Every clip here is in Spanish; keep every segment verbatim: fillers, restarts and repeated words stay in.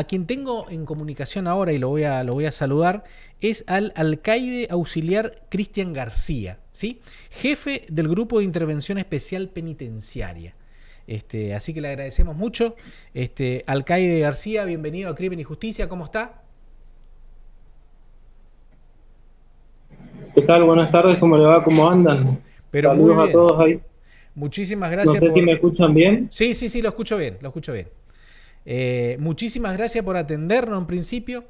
A quien tengo en comunicación ahora, y lo voy a, lo voy a saludar, es al alcaide auxiliar Cristian García, ¿sí? Jefe del Grupo de Intervención Especial Penitenciaria. Este, así que le agradecemos mucho. Este, alcaide García, bienvenido a Crimen y Justicia, ¿cómo está? ¿Qué tal? Buenas tardes, ¿cómo le va? ¿Cómo andan? Pero saludos muy bien a todos ahí. Muchísimas gracias. No sé por... si me escuchan bien. Sí, sí, sí, lo escucho bien, lo escucho bien. Eh, muchísimas gracias por atendernos en principio,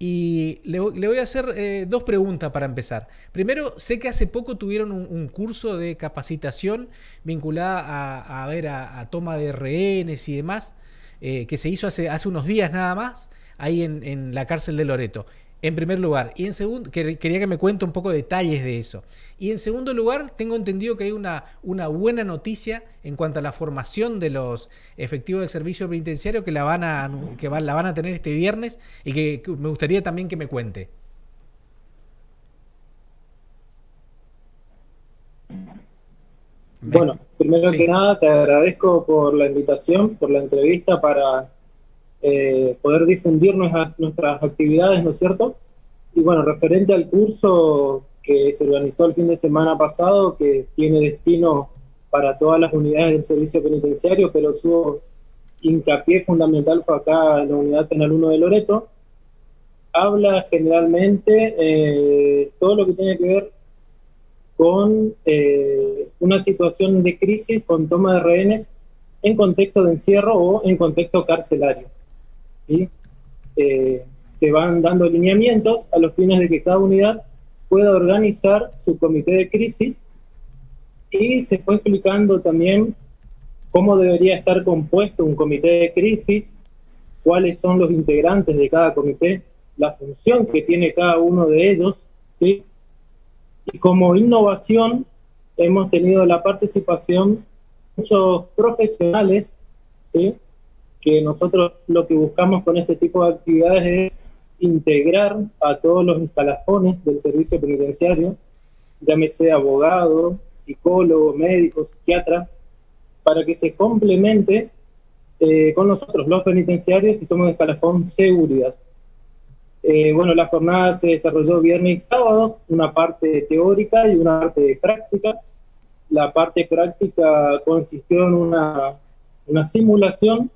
y le, le voy a hacer eh, dos preguntas para empezar. Primero, sé que hace poco tuvieron un, un curso de capacitación vinculada a, a, ver, a, a toma de rehenes y demás, eh, que se hizo hace, hace unos días nada más, ahí en, en la cárcel de Loreto, en primer lugar. Y en segundo, que, quería que me cuente un poco de detalles de eso. Y en segundo lugar, tengo entendido que hay una, una buena noticia en cuanto a la formación de los efectivos del servicio penitenciario que la van a, que va, la van a tener este viernes, y que, que me gustaría también que me cuente. Bueno, primero sí. que nada te agradezco por la invitación, por la entrevista, para eh, poder difundir nuestras, nuestras actividades, ¿no es cierto? Y bueno, referente al curso que se organizó el fin de semana pasado, que tiene destino para todas las unidades del servicio penitenciario, pero su hincapié fundamental fue acá en la unidad penal uno de Loreto, habla generalmente eh, todo lo que tiene que ver con eh, una situación de crisis con toma de rehenes en contexto de encierro o en contexto carcelario, ¿sí? Eh, se van dando lineamientos a los fines de que cada unidad pueda organizar su comité de crisis, y se fue explicando también cómo debería estar compuesto un comité de crisis, cuáles son los integrantes de cada comité, la función que tiene cada uno de ellos, ¿sí? Y como innovación hemos tenido la participación de muchos profesionales, ¿sí? Que nosotros lo que buscamos con este tipo de actividades es integrar a todos los escalafones del servicio penitenciario, llámese abogado, psicólogo, médico, psiquiatra, para que se complemente eh, con nosotros los penitenciarios, que somos de escalafón seguridad. Eh, bueno, la jornada se desarrolló viernes y sábado, una parte teórica y una parte práctica. La parte práctica consistió en una, una simulación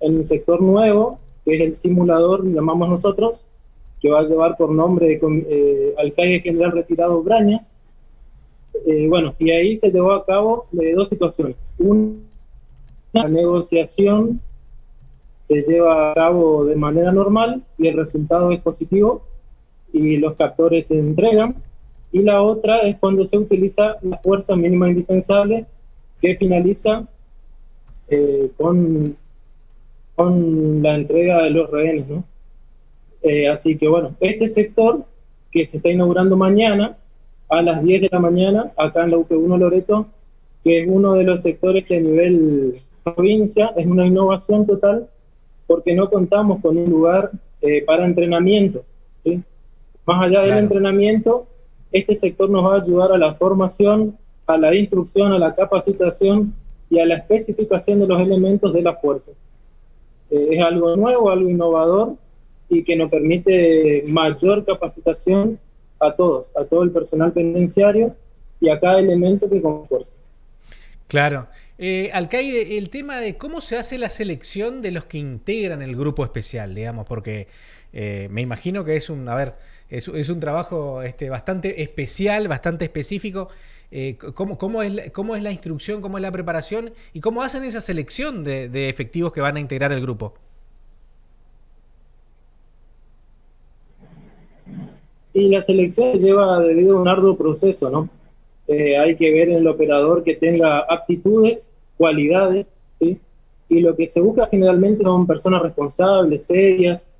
en el sector nuevo, que es el simulador, lo llamamos nosotros, que va a llevar por nombre de eh, al C A E General Retirado Brañas. Eh, bueno, y ahí se llevó a cabo de dos situaciones. Una, la negociación se lleva a cabo de manera normal y el resultado es positivo y los captores se entregan. Y la otra es cuando se utiliza la fuerza mínima indispensable, que finaliza eh, con, con la entrega de los rehenes, ¿no? Eh, así que bueno, este sector que se está inaugurando mañana a las diez de la mañana, acá en la U P E uno Loreto, que es uno de los sectores que a nivel provincia es una innovación total, porque no contamos con un lugar eh, para entrenamiento, ¿sí? Más allá claro. del entrenamiento, este sector nos va a ayudar a la formación, a la instrucción, a la capacitación y a la especificación de los elementos de la fuerza. Eh, es algo nuevo, algo innovador, y que nos permite mayor capacitación a todos, a todo el personal penitenciario y a cada elemento que concursa. Claro. Eh, alcaide, el tema de cómo se hace la selección de los que integran el grupo especial, digamos, porque eh, me imagino que es un, a ver, es, es un trabajo este, bastante especial, bastante específico. Eh, cómo, cómo, es la, ¿Cómo es la instrucción, cómo es la preparación y cómo hacen esa selección de, de efectivos que van a integrar el grupo? Y la selección lleva debido a un arduo proceso, ¿no? Eh, hay que ver en el operador que tenga aptitudes, cualidades, ¿sí? Y lo que se busca generalmente son personas responsables, serias,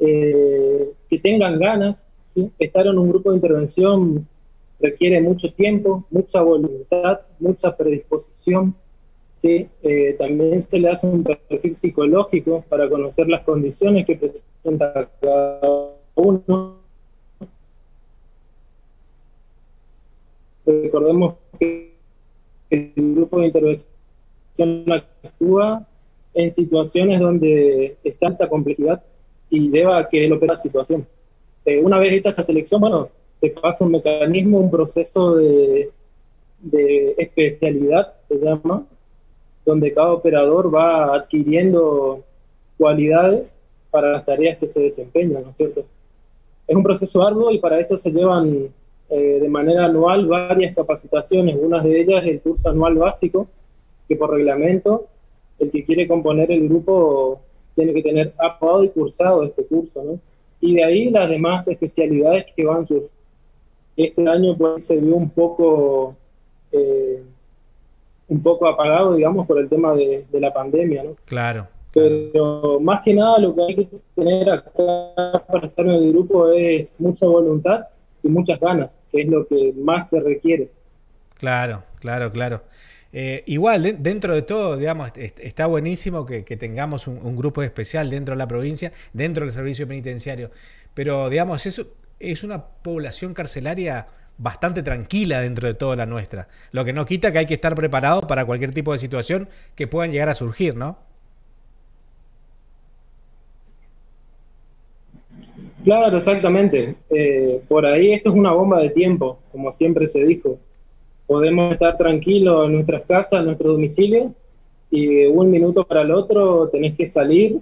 eh, que tengan ganas, ¿sí? Estar en un grupo de intervención requiere mucho tiempo, mucha voluntad, mucha predisposición, ¿sí? Eh, también se le hace un perfil psicológico para conocer las condiciones que presenta cada uno. Recordemos que el grupo de intervención actúa en situaciones donde está alta complejidad y lleva a que él opera la situación. Eh, una vez hecha esta selección, bueno, se pasa un mecanismo, un proceso de, de especialidad, se llama, donde cada operador va adquiriendo cualidades para las tareas que se desempeñan, ¿no es cierto? Es un proceso arduo y para eso se llevan eh, de manera anual varias capacitaciones. Una de ellas es el curso anual básico, que por reglamento, el que quiere componer el grupo tiene que tener aprobado y cursado este curso, ¿no? Y de ahí las demás especialidades que van surgiendo. Este año pues se vio un poco eh, un poco apagado, digamos, por el tema de, de la pandemia, ¿no? Claro. Pero más que nada lo que hay que tener acá para estar en el grupo es mucha voluntad y muchas ganas, que es lo que más se requiere. Claro, claro, claro. Eh, igual, de, dentro de todo, digamos, est está buenísimo que, que tengamos un, un grupo especial dentro de la provincia, dentro del servicio penitenciario. Pero, digamos, eso es una población carcelaria bastante tranquila dentro de toda la nuestra. Lo que no quita que hay que estar preparado para cualquier tipo de situación que puedan llegar a surgir, ¿no? Claro, exactamente. Eh, por ahí esto es una bomba de tiempo, como siempre se dijo. Podemos estar tranquilos en nuestras casas, en nuestro domicilio, y de un minuto para el otro tenés que salir,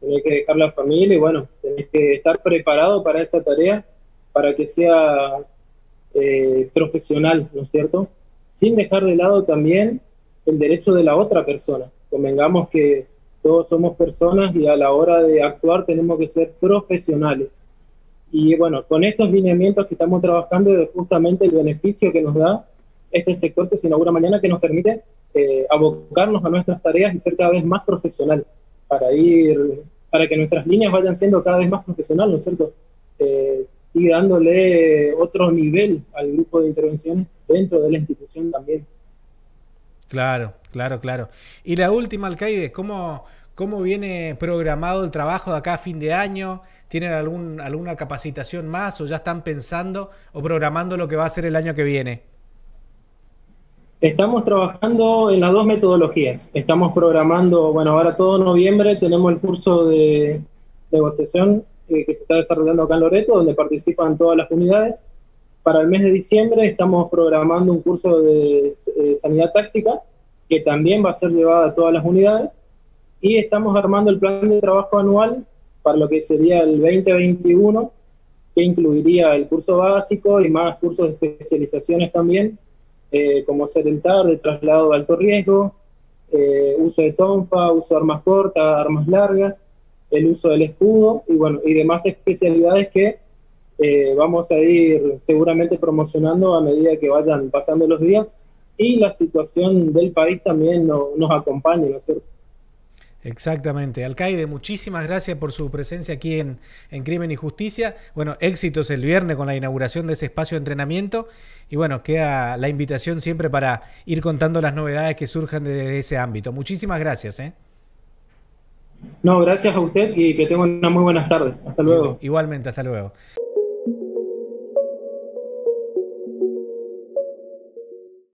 tenés que dejar la familia, y bueno, tenés que estar preparado para esa tarea, para que sea eh, profesional, ¿no es cierto? Sin dejar de lado también el derecho de la otra persona. Convengamos que todos somos personas y a la hora de actuar tenemos que ser profesionales. Y bueno, con estos lineamientos que estamos trabajando es justamente el beneficio que nos da este sector que se inaugura mañana, que nos permite eh, abocarnos a nuestras tareas y ser cada vez más profesional, para ir para que nuestras líneas vayan siendo cada vez más profesionales, ¿no es cierto? Eh, y dándole otro nivel al grupo de intervenciones dentro de la institución también. Claro, claro, claro. Y la última, alcaide, ¿cómo, cómo viene programado el trabajo de acá a fin de año? ¿Tienen algún, alguna capacitación más o ya están pensando o programando lo que va a ser el año que viene? Estamos trabajando en las dos metodologías. Estamos programando, bueno, ahora todo noviembre tenemos el curso de negociación eh, que se está desarrollando acá en Loreto, donde participan todas las unidades. Para el mes de diciembre estamos programando un curso de eh, sanidad táctica, que también va a ser llevada a todas las unidades. Y estamos armando el plan de trabajo anual para lo que sería el veinte veintiuno, que incluiría el curso básico y más cursos de especializaciones también, Eh, como ser el T A R, el traslado de alto riesgo, eh, uso de tonfa, uso de armas cortas, armas largas, el uso del escudo y bueno, y demás especialidades que eh, vamos a ir seguramente promocionando a medida que vayan pasando los días y la situación del país también no, nos acompañe, ¿no es cierto? Exactamente. Alcaide, muchísimas gracias por su presencia aquí en, en Crimen y Justicia. Bueno, éxitos el viernes con la inauguración de ese espacio de entrenamiento. Y bueno, queda la invitación siempre para ir contando las novedades que surjan desde ese ámbito. Muchísimas gracias, ¿eh? No, gracias a usted y que tenga unas muy buenas tardes. Hasta luego. Igualmente, hasta luego.